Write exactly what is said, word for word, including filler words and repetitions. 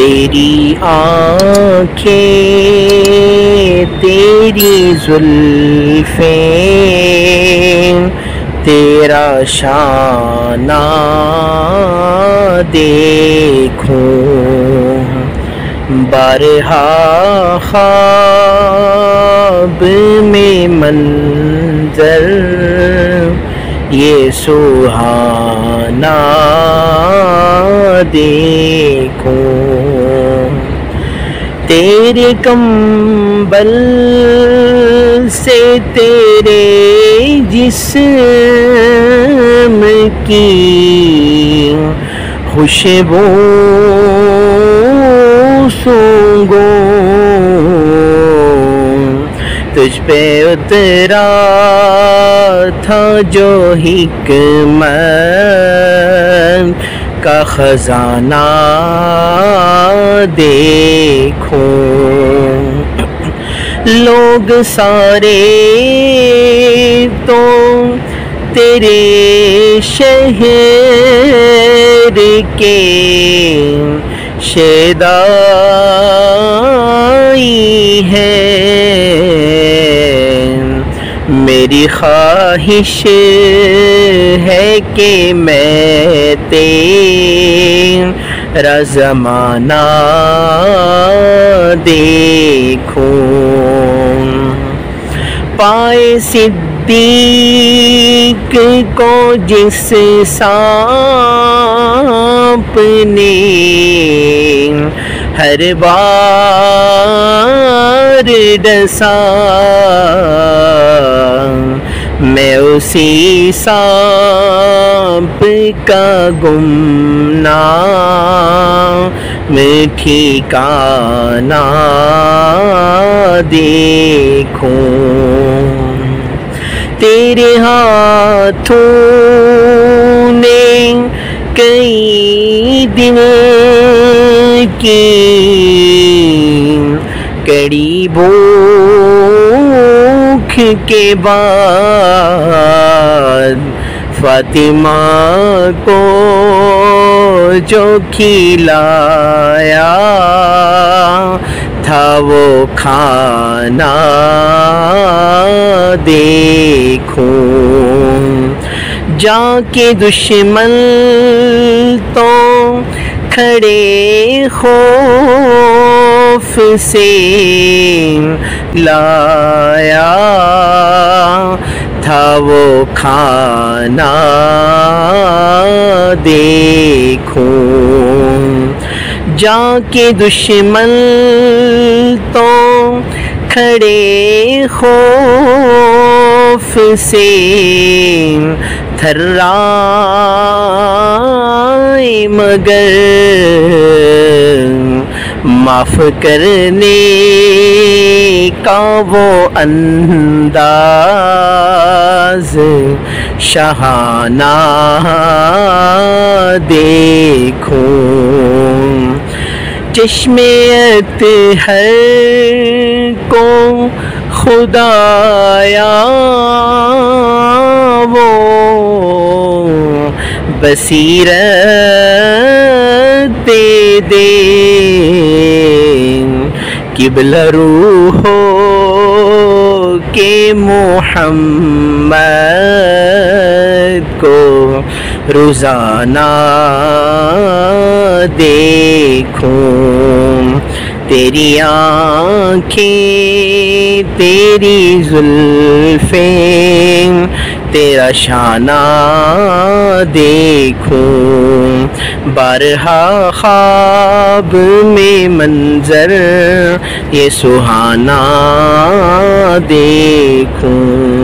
तेरी आँखें, तेरी जुल्फें, तेरा शाना देखूं। बारहा ख्वाब में मंजर ये सुहाना देखूं। तेरे कंबल से तेरे जिस्म की खुशबू सूंघूं। तुझ पे उतरा था जो हिकमत का खजाना देखूं। लोग सारे तो तेरे शहर के शेदाई है। मेरी ख्वाहिश है कि मैं तेरा ज़माना देखूं। पाए सिद्दीक को जिस सांप ने हर बार डसा, मैं उसी सांप का गुमनाम ठिकाना देखूं। तेरे हाथों ने कई दिन की कड़ी भूख के बाद फातिमा को जो खिलाया था वो खाना देखूं। जाके दुश्मन तो खड़े खौफ से लाया था वो खाना देखूं। जाके दुश्मन तो खड़े खौफ से थर्राए, मगर माफ करने का वो अंदाज शाहाना देखूं। चश्मे अतहर को खुदाया वो बसीरत दे दे, किबला रूहो के मोहम्मद को रोज़ाना देखूं। तेरी आँखें, तेरी जुल्फें, तेरा शाना देखूं। बारहा ख्वाब में मंजर ये सुहाना देखूं।